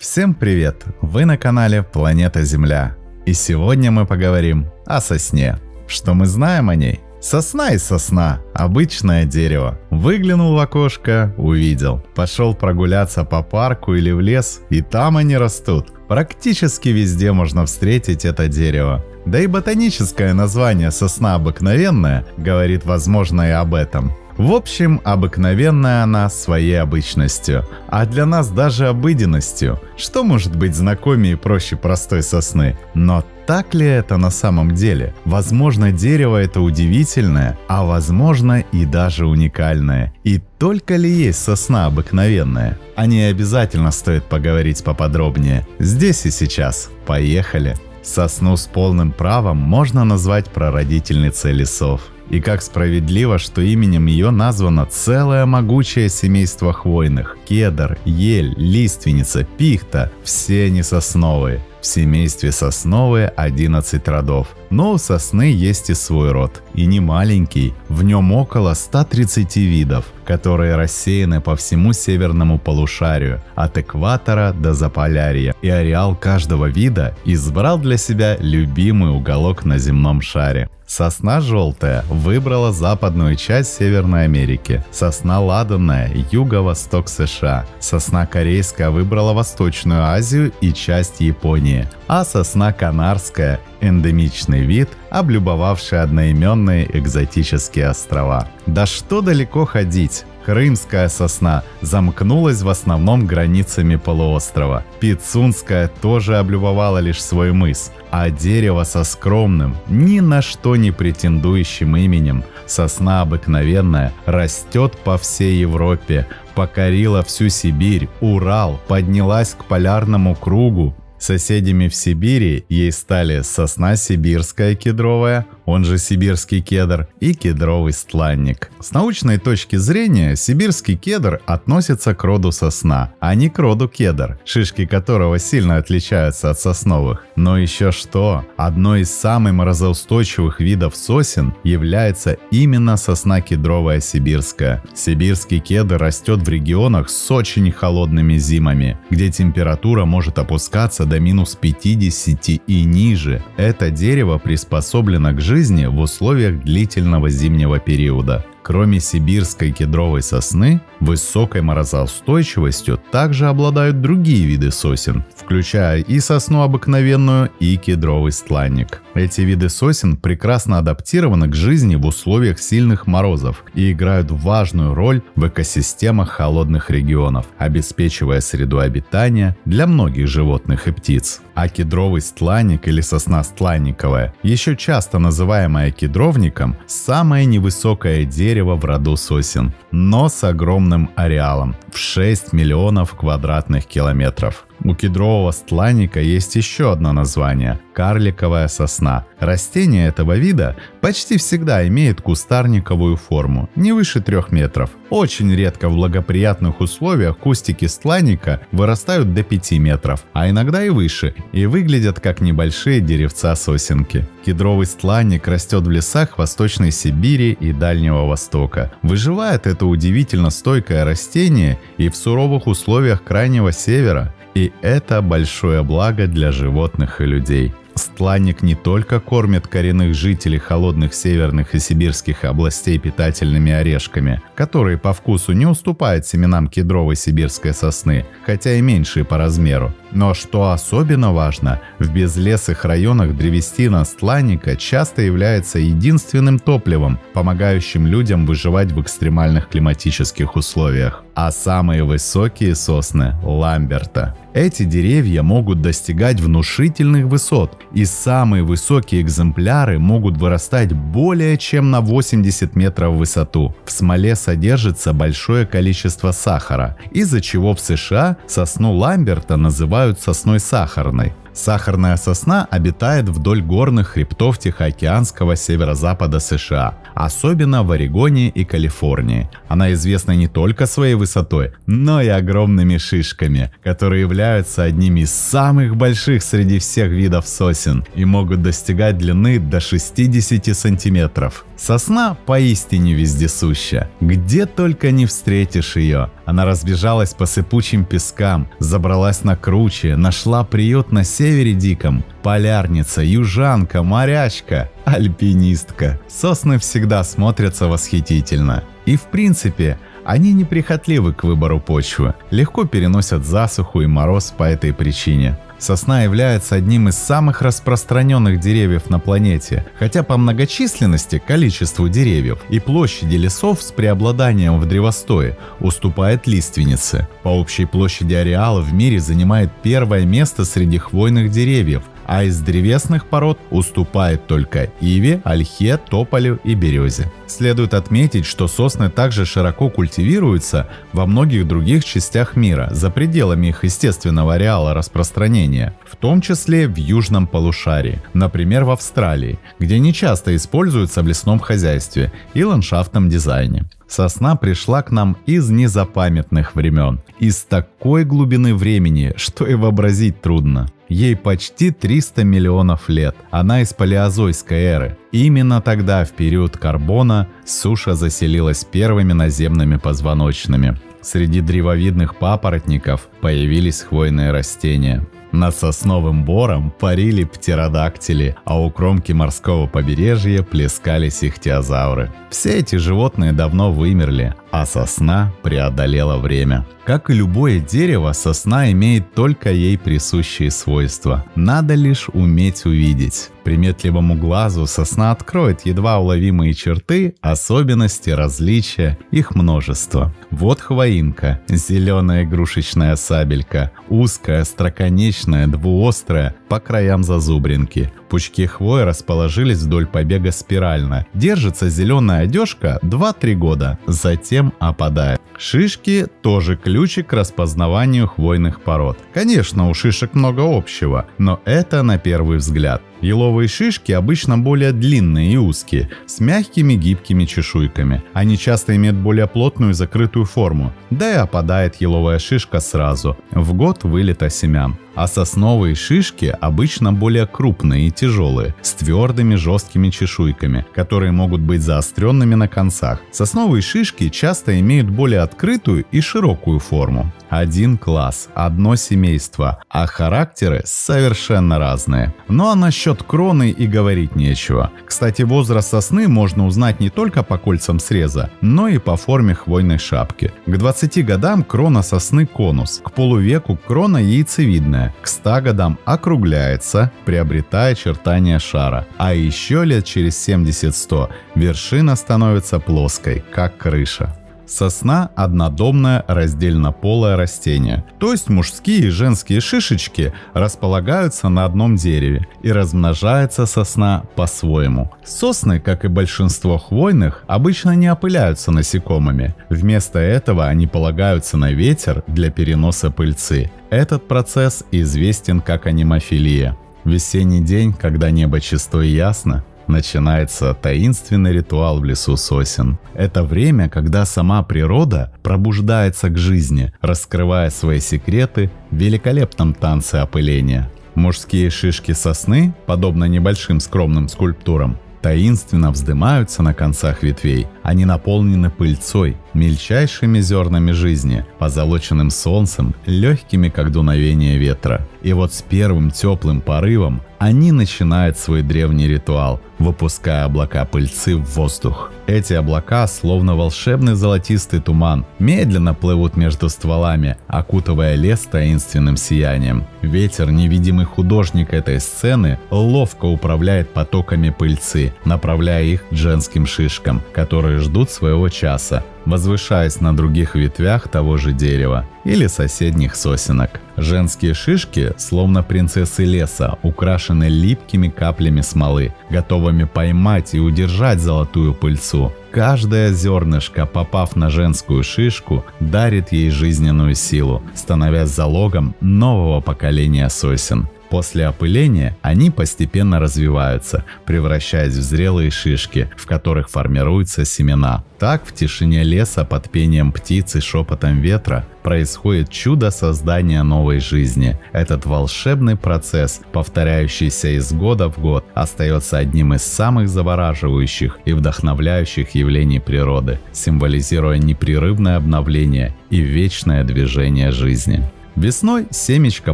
Всем привет! Вы на канале Планета Земля. И сегодня мы поговорим о сосне. Что мы знаем о ней? Сосна и сосна. Обычное дерево. Выглянул в окошко, увидел. Пошел прогуляться по парку или в лес, и там они растут. Практически везде можно встретить это дерево. Да и ботаническое название сосна обыкновенная говорит, возможно, и об этом. В общем, обыкновенная она своей обычностью, а для нас даже обыденностью. Что может быть знакомее и проще простой сосны? Но так ли это на самом деле? Возможно, дерево это удивительное, а возможно и даже уникальное. И только ли есть сосна обыкновенная? О ней обязательно стоит поговорить поподробнее. Здесь и сейчас. Поехали! Сосну с полным правом можно назвать прародительницей лесов. И как справедливо, что именем ее названо целое могучее семейство хвойных. Кедр, ель, лиственница, пихта – все они сосновые. В семействе сосновые 11 родов. Но у сосны есть и свой род. И не маленький. В нем около 130 видов, которые рассеяны по всему северному полушарию, от экватора до Заполярья. И ареал каждого вида избрал для себя любимый уголок на земном шаре. Сосна желтая выбрала западную часть Северной Америки. Сосна ладанная – юго-восток США. Сосна корейская выбрала Восточную Азию и часть Японии. А сосна канарская – эндемичный вид, облюбовавший одноименные экзотические острова. Да что далеко ходить! Крымская сосна замкнулась в основном границами полуострова. Пицунская тоже облюбовала лишь свой мыс. А дерево со скромным, ни на что не претендующим именем, сосна обыкновенная, растет по всей Европе, покорила всю Сибирь, Урал, поднялась к полярному кругу. Соседями в Сибири ей стали сосна сибирская кедровая, он же сибирский кедр, и кедровый стланник. С научной точки зрения сибирский кедр относится к роду сосна, а не к роду кедр, шишки которого сильно отличаются от сосновых. Но еще что, одной из самых морозоустойчивых видов сосен является именно сосна кедровая сибирская. Сибирский кедр растет в регионах с очень холодными зимами, где температура может опускаться до минус 50 и ниже. Это дерево приспособлено к жизни в условиях длительного зимнего периода. Кроме сибирской кедровой сосны, высокой морозоустойчивостью также обладают другие виды сосен, включая и сосну обыкновенную, и кедровый стланник. Эти виды сосен прекрасно адаптированы к жизни в условиях сильных морозов и играют важную роль в экосистемах холодных регионов, обеспечивая среду обитания для многих животных и птиц. А кедровый стланник или сосна стланниковая, еще часто называемая кедровником, самое невысокое дерево в роду сосен, но с огромным ареалом в 6 миллионов квадратных километров. У кедрового стланника есть еще одно название – карликовая сосна. Растение этого вида почти всегда имеет кустарниковую форму, не выше 3 метров. Очень редко в благоприятных условиях кустики стланника вырастают до 5 метров, а иногда и выше, и выглядят как небольшие деревца-сосенки. Кедровый стланник растет в лесах Восточной Сибири и Дальнего Востока. Выживает это удивительно стойкое растение и в суровых условиях Крайнего Севера. И это большое благо для животных и людей. Стланник не только кормит коренных жителей холодных северных и сибирских областей питательными орешками, которые по вкусу не уступают семенам кедровой сибирской сосны, хотя и меньшие по размеру. Но что особенно важно, в безлесых районах древесина стланника часто является единственным топливом, помогающим людям выживать в экстремальных климатических условиях. А самые высокие сосны – Ламберта. Эти деревья могут достигать внушительных высот, и самые высокие экземпляры могут вырастать более чем на 80 метров в высоту. В смоле содержится большое количество сахара, из-за чего в США сосну Ламберта называют сосной сахарной. Сахарная сосна обитает вдоль горных хребтов Тихоокеанского северо-запада США, особенно в Орегоне и Калифорнии. Она известна не только своей высотой, но и огромными шишками, которые являются одними из самых больших среди всех видов сосен и могут достигать длины до 60 сантиметров. Сосна поистине вездесуща, где только не встретишь ее. Она разбежалась по сыпучим пескам, забралась на круче, нашла приют на севере диком. Полярница, южанка, морячка, альпинистка. Сосны всегда смотрятся восхитительно. И в принципе, они неприхотливы к выбору почвы, легко переносят засуху и мороз по этой причине. Сосна является одним из самых распространенных деревьев на планете, хотя по многочисленности, количеству деревьев и площади лесов с преобладанием в древостое уступает лиственнице. По общей площади ареала в мире занимает первое место среди хвойных деревьев, а из древесных пород уступает только иве, ольхе, тополю и березе. Следует отметить, что сосны также широко культивируются во многих других частях мира, за пределами их естественного ареала распространения, в том числе в южном полушарии, например, в Австралии, где они часто используются в лесном хозяйстве и ландшафтном дизайне. Сосна пришла к нам из незапамятных времен, из такой глубины времени, что и вообразить трудно. Ей почти 300 миллионов лет, она из палеозойской эры. Именно тогда, в период карбона, суша заселилась первыми наземными позвоночными. Среди древовидных папоротников появились хвойные растения. Над сосновым бором парили птеродактили, а у кромки морского побережья плескались ихтиозавры. Все эти животные давно вымерли, а сосна преодолела время. Как и любое дерево, сосна имеет только ей присущие свойства. Надо лишь уметь увидеть. Приметливому глазу сосна откроет едва уловимые черты, особенности, различия, их множество. Вот хвоинка, зеленая игрушечная сабелька, узкая, остроконечная, двуострая, по краям зазубринки. Пучки хвои расположились вдоль побега спирально. Держится зеленая одежка 2-3 года, затем опадает. Шишки тоже ключик к распознаванию хвойных пород. Конечно, у шишек много общего, но это на первый взгляд. Еловые шишки обычно более длинные и узкие, с мягкими гибкими чешуйками. Они часто имеют более плотную и закрытую форму, да и опадает еловая шишка сразу, в год вылета семян. А сосновые шишки обычно более крупные и тяжелые, с твердыми жесткими чешуйками, которые могут быть заостренными на концах. Сосновые шишки часто имеют более открытую и широкую форму. Один класс, одно семейство, а характеры совершенно разные. Ну а насчет кроны и говорить нечего. Кстати, возраст сосны можно узнать не только по кольцам среза, но и по форме хвойной шапки. К 20 годам крона сосны конус, к полувеку крона яйцевидная. К 100 годам округляется, приобретая очертания шара. А еще лет через 70-100 вершина становится плоской, как крыша. Сосна – однодомное раздельнополое растение, то есть мужские и женские шишечки располагаются на одном дереве, и размножается сосна по-своему. Сосны, как и большинство хвойных, обычно не опыляются насекомыми, вместо этого они полагаются на ветер для переноса пыльцы. Этот процесс известен как анимофилия. В весенний день, когда небо чисто и ясно, начинается таинственный ритуал в лесу сосен. Это время, когда сама природа пробуждается к жизни, раскрывая свои секреты в великолепном танце опыления. Мужские шишки сосны, подобно небольшим скромным скульптурам, таинственно вздымаются на концах ветвей. Они наполнены пыльцой, мельчайшими зернами жизни, позолоченным солнцем, легкими, как дуновение ветра. И вот с первым теплым порывом они начинают свой древний ритуал, выпуская облака пыльцы в воздух. Эти облака, словно волшебный золотистый туман, медленно плывут между стволами, окутывая лес таинственным сиянием. Ветер, невидимый художник этой сцены, ловко управляет потоками пыльцы, направляя их к женским шишкам, которые ждут своего часа, возвышаясь на других ветвях того же дерева или соседних сосенок. Женские шишки, словно принцессы леса, украшены липкими каплями смолы, готовыми поймать и удержать золотую пыльцу. Каждое зернышко, попав на женскую шишку, дарит ей жизненную силу, становясь залогом нового поколения сосен. После опыления они постепенно развиваются, превращаясь в зрелые шишки, в которых формируются семена. Так в тишине леса под пением птиц и шепотом ветра происходит чудо создания новой жизни. Этот волшебный процесс, повторяющийся из года в год, остается одним из самых завораживающих и вдохновляющих явлений природы, символизируя непрерывное обновление и вечное движение жизни. Весной семечко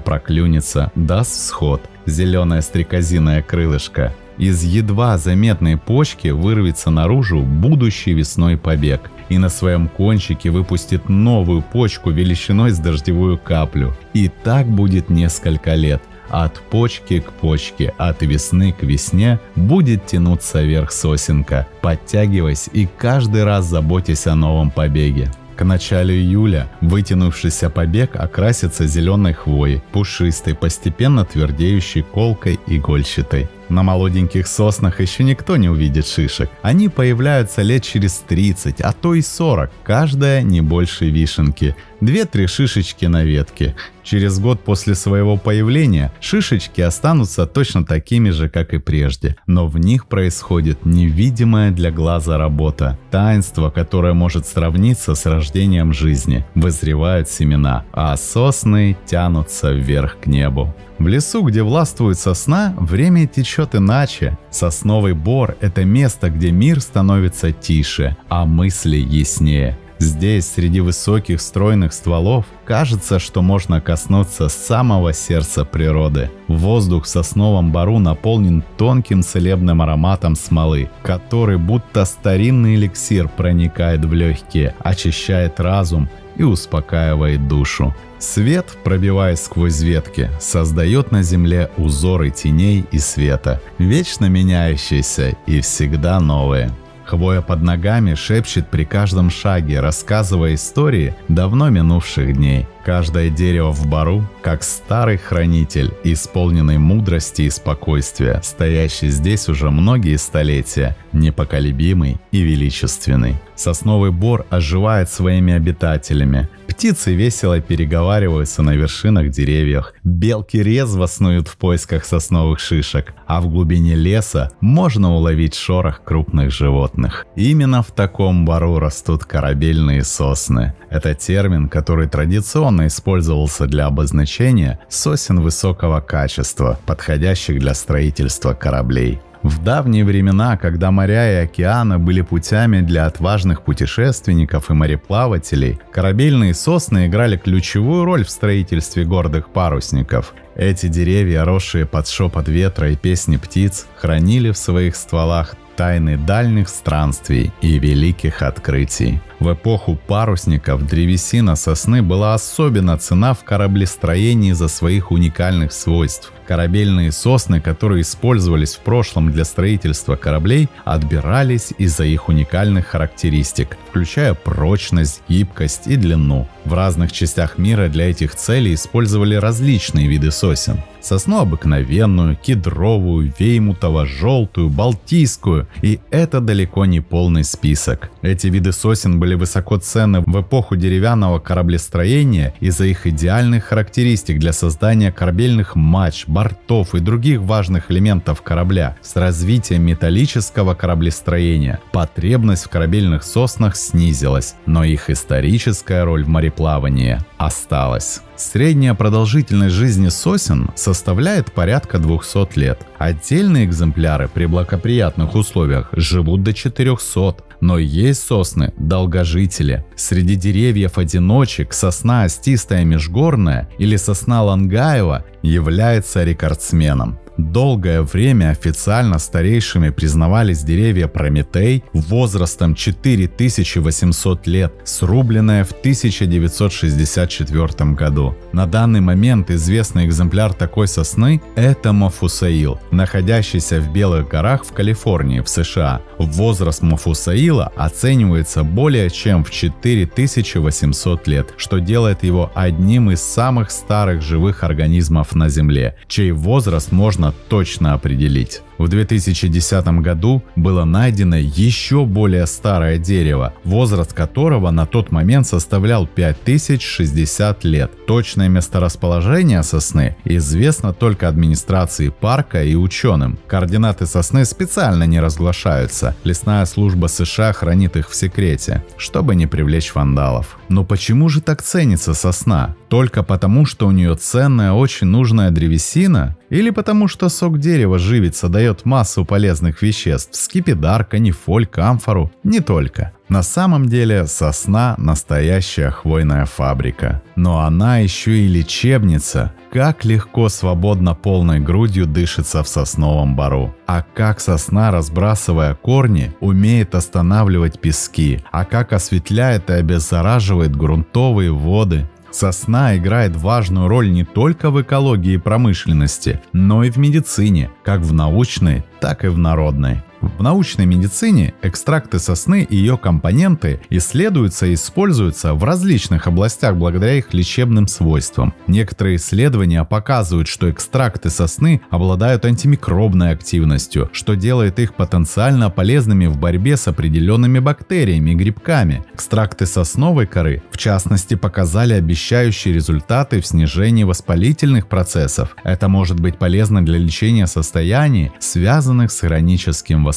проклюнется, даст всход. Зеленое стрекозиное крылышко. Из едва заметной почки вырвется наружу будущий весной побег и на своем кончике выпустит новую почку величиной с дождевую каплю. И так будет несколько лет. От почки к почке, от весны к весне будет тянуться вверх сосенка. Подтягиваясь и каждый раз заботясь о новом побеге. К началу июля вытянувшийся побег окрасится зеленой хвоей, пушистой, постепенно твердеющей колкой игольчатой. На молоденьких соснах еще никто не увидит шишек. Они появляются лет через 30, а то и 40, каждая не больше вишенки. 2-3 шишечки на ветке. Через год после своего появления шишечки останутся точно такими же, как и прежде. Но в них происходит невидимая для глаза работа. Таинство, которое может сравниться с рождением жизни. Вызревают семена, а сосны тянутся вверх к небу. В лесу, где властвует сосна, время течет иначе. Сосновый бор – это место, где мир становится тише, а мысли яснее. Здесь, среди высоких стройных стволов, кажется, что можно коснуться самого сердца природы. Воздух в сосновом бору наполнен тонким целебным ароматом смолы, который будто старинный эликсир проникает в легкие, очищает разум и успокаивает душу. Свет, пробиваясь сквозь ветки, создает на земле узоры теней и света, вечно меняющиеся и всегда новые. Хвоя под ногами шепчет при каждом шаге, рассказывая истории давно минувших дней. Каждое дерево в бору, как старый хранитель, исполненный мудрости и спокойствия, стоящий здесь уже многие столетия, непоколебимый и величественный. Сосновый бор оживает своими обитателями. Птицы весело переговариваются на вершинах деревьев, белки резво снуют в поисках сосновых шишек, а в глубине леса можно уловить шорох крупных животных. Именно в таком бору растут корабельные сосны. Это термин, который традиционно использовался для обозначения сосен высокого качества, подходящих для строительства кораблей. В давние времена, когда моря и океаны были путями для отважных путешественников и мореплавателей, корабельные сосны играли ключевую роль в строительстве гордых парусников. Эти деревья, росшие под шепот ветра и песни птиц, хранили в своих стволах тайны дальних странствий и великих открытий. В эпоху парусников древесина сосны была особенно ценна в кораблестроении из-за своих уникальных свойств. Корабельные сосны, которые использовались в прошлом для строительства кораблей, отбирались из-за их уникальных характеристик, включая прочность, гибкость и длину. В разных частях мира для этих целей использовали различные виды сосен. Сосну обыкновенную, кедровую, веймутово, желтую, балтийскую. И это далеко не полный список. Эти виды сосен были высоко ценны в эпоху деревянного кораблестроения из-за их идеальных характеристик для создания корабельных мач, бортов и других важных элементов корабля. С развитием металлического кораблестроения потребность в корабельных соснах снизилась, но их историческая роль в мореплавании осталась. Средняя продолжительность жизни сосен составляет порядка 200 лет. Отдельные экземпляры при благоприятных условиях живут до 400, но есть сосны-долгожители. Среди деревьев-одиночек сосна остистая межгорная или сосна Лангаева является рекордсменом. Долгое время официально старейшими признавались деревья Прометей возрастом 4800 лет, срубленное в 1964 году. виду. На данный момент известный экземпляр такой сосны – это Мафусаил, находящийся в Белых горах в Калифорнии, в США. Возраст Мафусаила оценивается более чем в 4800 лет, что делает его одним из самых старых живых организмов на Земле, чей возраст можно точно определить. В 2010 году было найдено еще более старое дерево, возраст которого на тот момент составлял 5060 лет. Точное месторасположение сосны известно только администрации парка и ученым. Координаты сосны специально не разглашаются. Лесная служба США хранит их в секрете, чтобы не привлечь вандалов. Но почему же так ценится сосна? Только потому, что у нее ценная, очень нужная древесина? Или потому, что сок дерева живится, дает массу полезных веществ – скипидар, канифоль, камфору? Не только. На самом деле сосна – настоящая хвойная фабрика. Но она еще и лечебница. Как легко свободно полной грудью дышится в сосновом бору. А как сосна, разбрасывая корни, умеет останавливать пески. А как осветляет и обеззараживает грунтовые воды. Сосна играет важную роль не только в экологии и промышленности, но и в медицине, как в научной, так и в народной. В научной медицине экстракты сосны и ее компоненты исследуются и используются в различных областях благодаря их лечебным свойствам. Некоторые исследования показывают, что экстракты сосны обладают антимикробной активностью, что делает их потенциально полезными в борьбе с определенными бактериями и грибками. Экстракты сосновой коры, в частности, показали обещающие результаты в снижении воспалительных процессов. Это может быть полезно для лечения состояний, связанных с хроническим воспалением.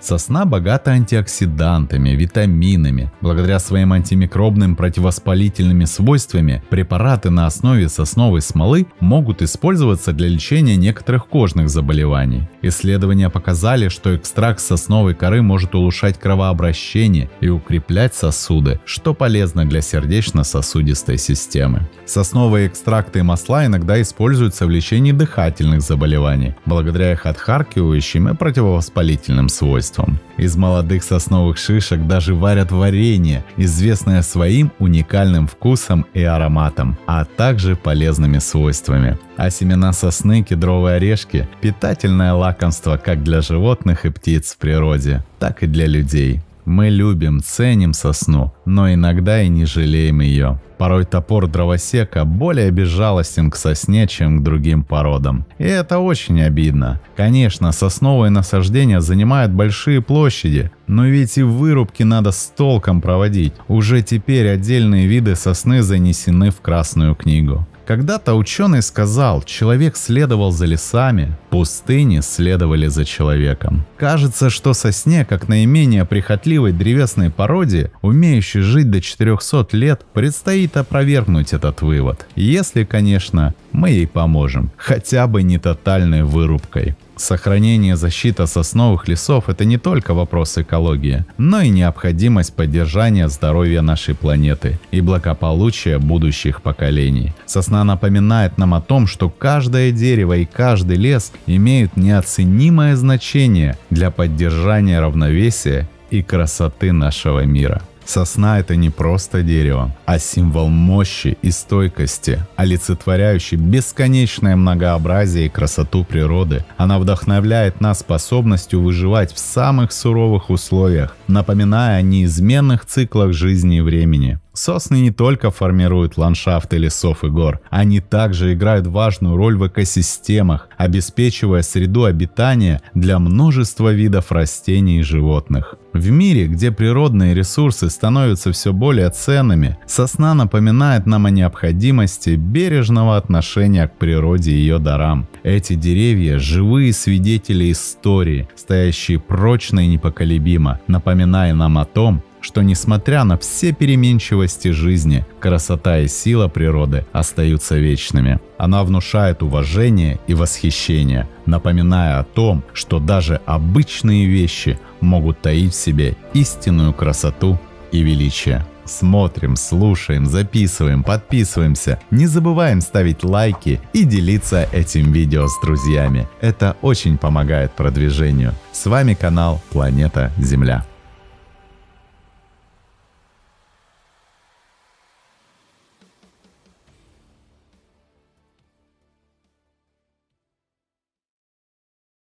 Сосна богата антиоксидантами, витаминами. Благодаря своим антимикробным противовоспалительными свойствами препараты на основе сосновой смолы могут использоваться для лечения некоторых кожных заболеваний. Исследования показали, что экстракт сосновой коры может улучшать кровообращение и укреплять сосуды, что полезно для сердечно-сосудистой системы. Сосновые экстракты и масла иногда используются в лечении дыхательных заболеваний, благодаря их отхаркивающим и противовоспалительным свойствам. Из молодых сосновых шишек даже варят варенье, известное своим уникальным вкусом и ароматом, а также полезными свойствами. А семена сосны, кедровые орешки – питательное лакомство как для животных и птиц в природе, так и для людей. Мы любим, ценим сосну, но иногда и не жалеем ее. Порой топор дровосека более безжалостен к сосне, чем к другим породам. И это очень обидно. Конечно, сосновые насаждения занимают большие площади, но ведь и вырубки надо с толком проводить. Уже теперь отдельные виды сосны занесены в Красную книгу. Когда-то ученый сказал, человек следовал за лесами, пустыни следовали за человеком. Кажется, что сосне, как наименее прихотливой древесной породе, умеющей жить до 400 лет, предстоит опровергнуть этот вывод. Если, конечно, мы ей поможем, хотя бы не тотальной вырубкой. Сохранение и защита сосновых лесов – это не только вопрос экологии, но и необходимость поддержания здоровья нашей планеты и благополучия будущих поколений. Сосна напоминает нам о том, что каждое дерево и каждый лес имеют неоценимое значение для поддержания равновесия и красоты нашего мира. Сосна – это не просто дерево, а символ мощи и стойкости, олицетворяющий бесконечное многообразие и красоту природы. Она вдохновляет нас способностью выживать в самых суровых условиях, напоминая о неизменных циклах жизни и времени. Сосны не только формируют ландшафты лесов и гор, они также играют важную роль в экосистемах, обеспечивая среду обитания для множества видов растений и животных. В мире, где природные ресурсы становятся все более ценными, сосна напоминает нам о необходимости бережного отношения к природе и ее дарам. Эти деревья – живые свидетели истории, стоящие прочно и непоколебимо, напоминая нам о том, что несмотря на все переменчивости жизни, красота и сила природы остаются вечными. Она внушает уважение и восхищение, напоминая о том, что даже обычные вещи могут таить в себе истинную красоту и величие. Смотрим, слушаем, записываем, подписываемся. Не забываем ставить лайки и делиться этим видео с друзьями. Это очень помогает продвижению. С вами канал Планета Земля.